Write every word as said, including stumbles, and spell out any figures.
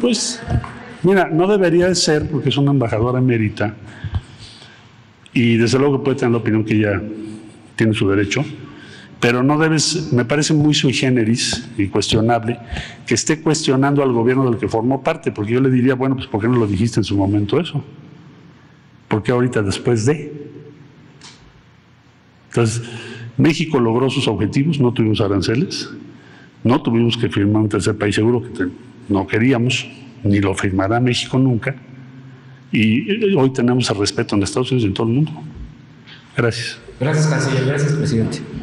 Pues, mira, no debería de ser porque es una embajadora emérita y desde luego que puede tener la opinión que ella tiene su derecho, pero no debes, me parece muy sui generis y cuestionable que esté cuestionando al gobierno del que formó parte, porque yo le diría, bueno, pues ¿por qué no lo dijiste en su momento eso? ¿Por qué ahorita después de? Entonces, México logró sus objetivos, no tuvimos aranceles, no tuvimos que firmar un tercer país seguro que te, no queríamos, ni lo firmará México nunca, y hoy tenemos el respeto en Estados Unidos y en todo el mundo. Gracias. Gracias, canciller. Gracias, presidente.